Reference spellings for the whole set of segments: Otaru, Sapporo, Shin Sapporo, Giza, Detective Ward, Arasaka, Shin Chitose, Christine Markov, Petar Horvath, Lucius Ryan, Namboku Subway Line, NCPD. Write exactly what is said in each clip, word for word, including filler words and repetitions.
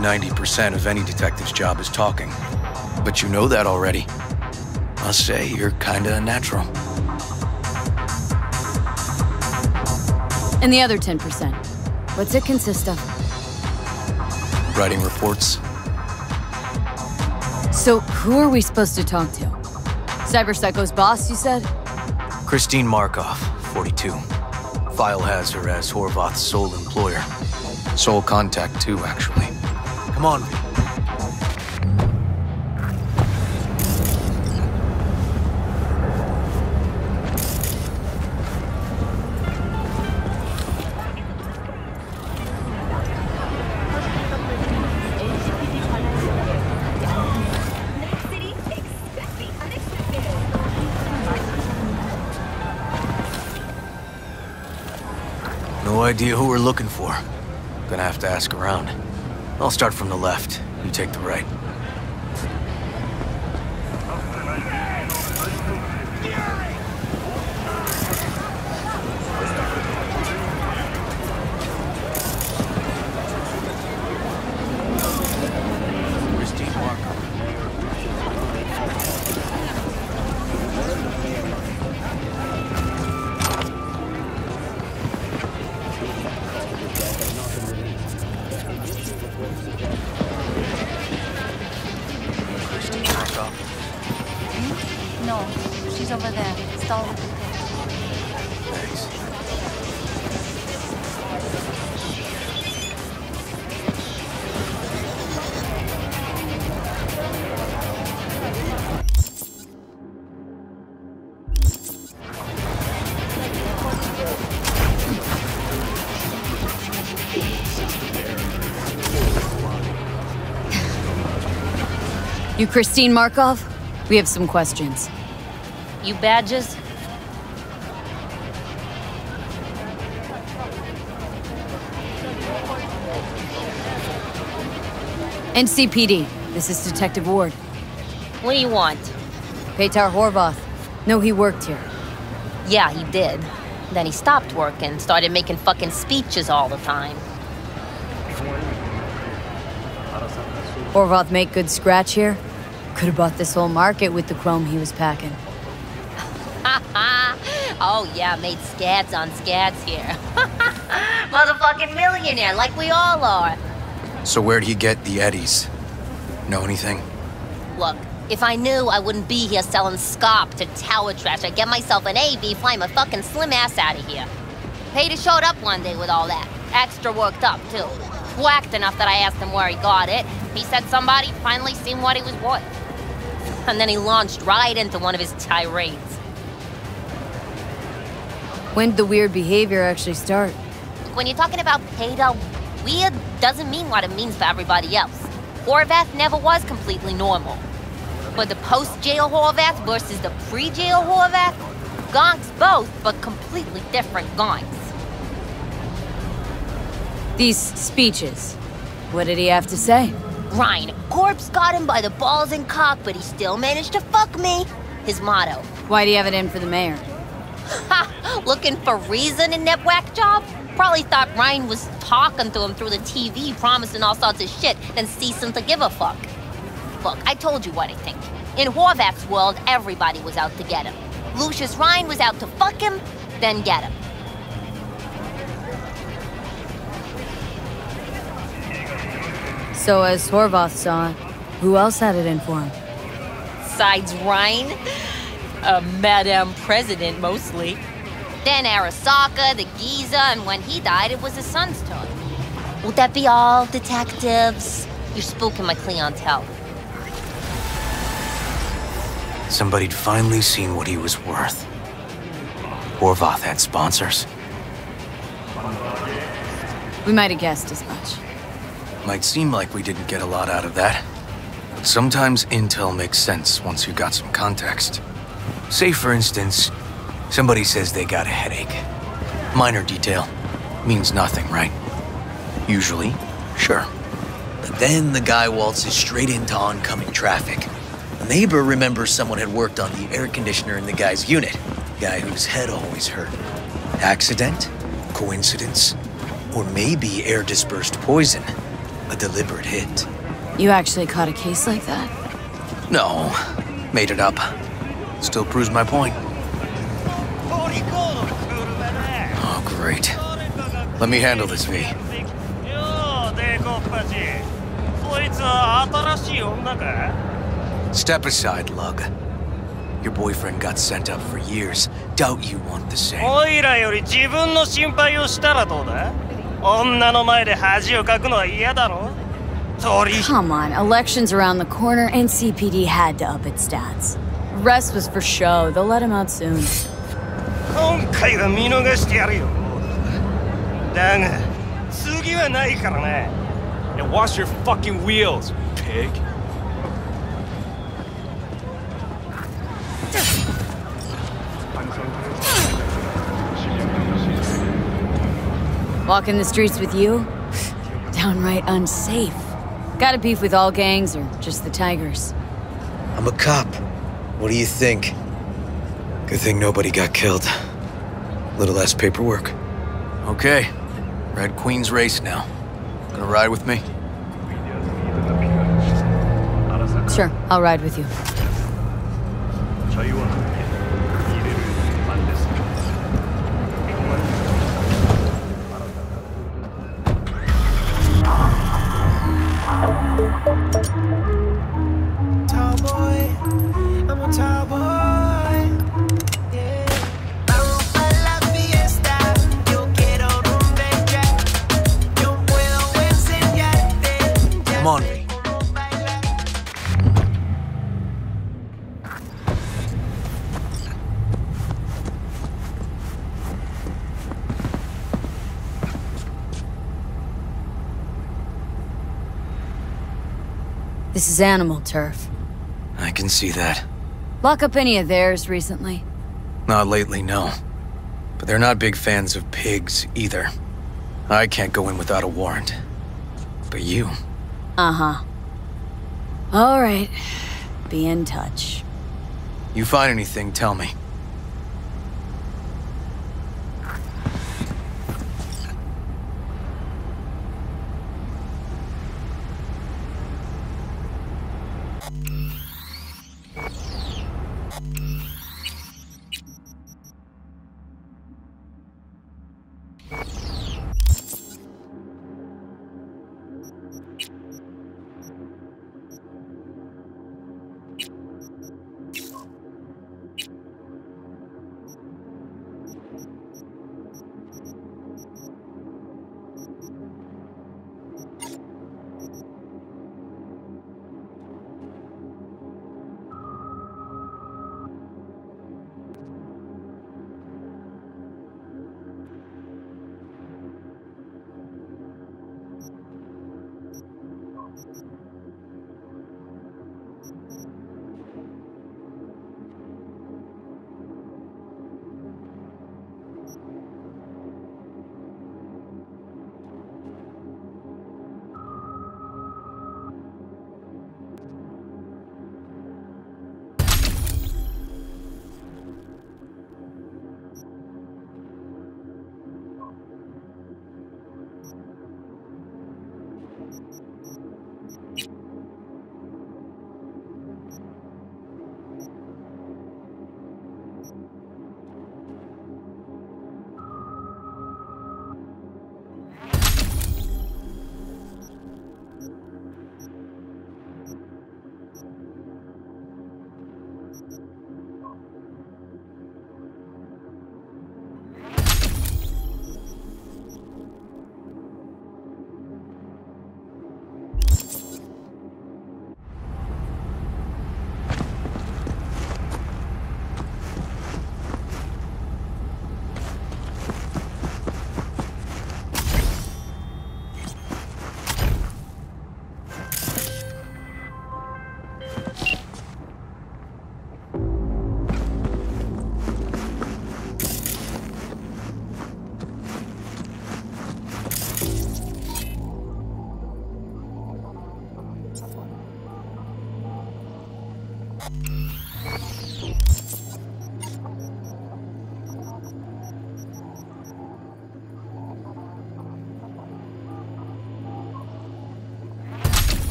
ninety percent of any detective's job is talking, but you know that already. I'll say you're kinda unnatural. And the other ten percent, what's it consist of? Writing reports. So who are we supposed to talk to? Cyber Psycho's boss, you said? Christine Markov, forty-two. File has her as Horvath's sole employer. Sole contact too, actually. Come on. No idea who we're looking for. Gonna have to ask around. I'll start from the left, you take the right. You Christine Markov? We have some questions. You badges? N C P D, this is Detective Ward. What do you want? Petar Horvath. No, he worked here. Yeah, he did. Then he stopped working, started making fucking speeches all the time. Horvath make good scratch here? Could have bought this whole market with the chrome he was packing. Oh yeah, made scats on scats here. Motherfucking millionaire, like we all are. So where'd he get the eddies? Know anything? Look, if I knew, I wouldn't be here selling scop to tower trash. I'd get myself an A V, fly my fucking slim ass out of here. Peter showed up one day with all that. Extra worked up, too. Whacked enough that I asked him where he got it. He said somebody finally seen what he was worth. And then he launched right into one of his tirades. When did the weird behavior actually start? When you're talking about Peter, weird doesn't mean what it means for everybody else. Horvath never was completely normal. But the post-jail Horvath versus the pre-jail Horvath, gonks both, but completely different gonks. These speeches, what did he have to say? Ryan, corpse got him by the balls and cock, but he still managed to fuck me. His motto. Why do you have it in for the mayor? Ha! Looking for reason in that whack job? Probably thought Ryan was talking to him through the T V, promising all sorts of shit, then ceasing to give a fuck. Look, I told you what I think. In Horvath's world, everybody was out to get him. Lucius Ryan was out to fuck him, then get him. So as Horvath saw it, Who else had it in for him? Besides Ryan? Uh, Madame President, mostly. Then Arasaka, the Giza, and when he died, it was his son's turn. Would that be all, detectives? You're spooking my clientele. Somebody'd finally seen what he was worth. Horvath had sponsors. We might have guessed as much. Might seem like we didn't get a lot out of that. But sometimes intel makes sense once you got some context. Say, for instance, somebody says they got a headache. Minor detail. Means nothing, right? Usually, sure. But then the guy waltzes straight into oncoming traffic. The neighbor remembers someone had worked on the air conditioner in the guy's unit. Guy whose head always hurt. Accident? Coincidence? Or maybe air-dispersed poison. A deliberate hit. You actually caught a case like that? No. Made it up. Still proves my point. Oh, great. Let me handle this, V. Step aside, Lug. Your boyfriend got sent up for years. Doubt you want the same. Come on, elections around the corner, N C P D had to up its stats. The rest was for show. They'll let him out soon. And wash your fucking wheels, pig. Walking the streets with you? Downright unsafe. Got a beef with all gangs or just the Tigers? I'm a cop. What do you think? Good thing nobody got killed. Little less paperwork. Okay. Red Queen's race now. Gonna ride with me? Sure, I'll ride with you. Tall boy, I'm a tall boy. This is animal turf. I can see that. Lock up any of theirs recently? Not lately, no. But they're not big fans of pigs, either. I can't go in without a warrant. But you... Uh-huh. All right. Be in touch. You find anything, tell me.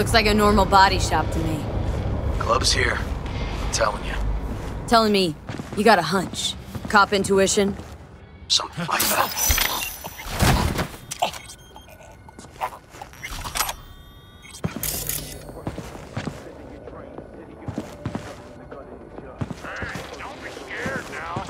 Looks like a normal body shop to me. Club's here. I'm telling you. Telling me, you got a hunch. Cop intuition? Something like that. Hey, don't be scared now.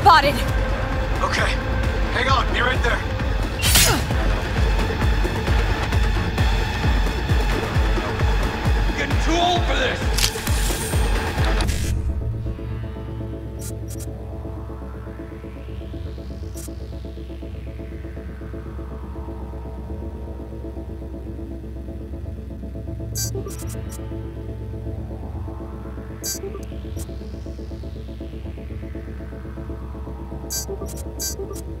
Spotted. Okay. Hang on. Be right there. I'm getting too old for this. Thank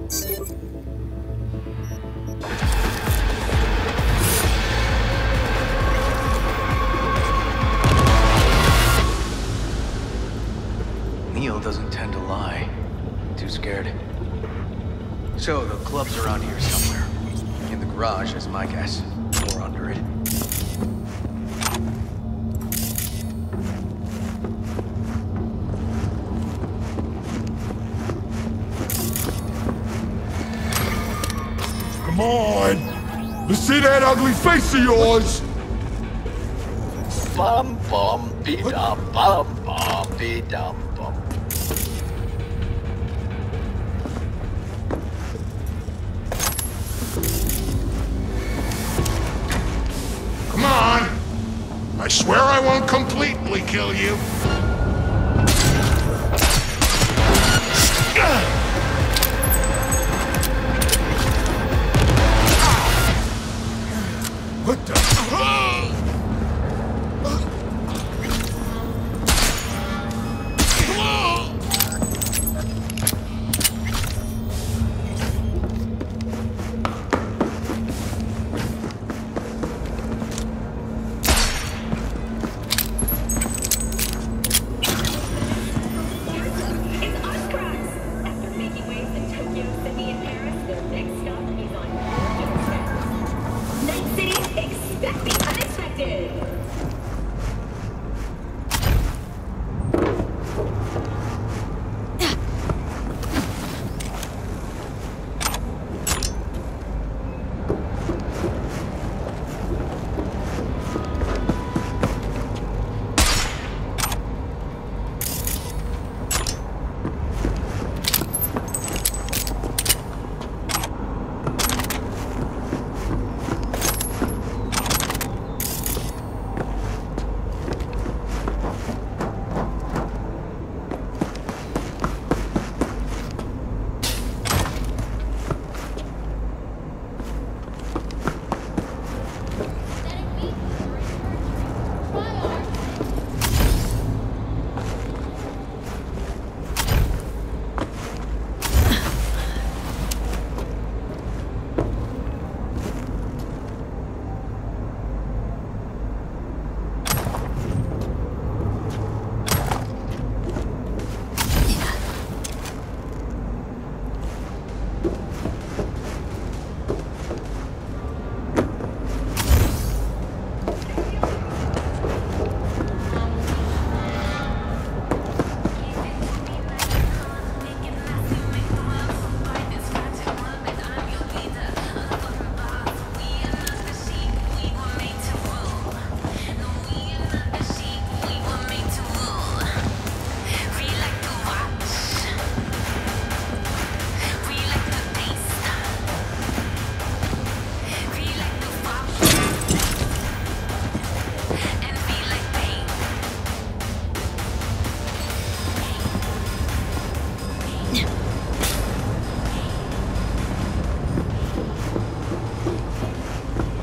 you. Bill doesn't tend to lie. Too scared. So, the club's around here somewhere. In the garage is my guess. Or under it. Come on! Let's see that ugly face of yours! Bum bum be dum bum bum be dum bum. Come on! I swear I won't completely kill you.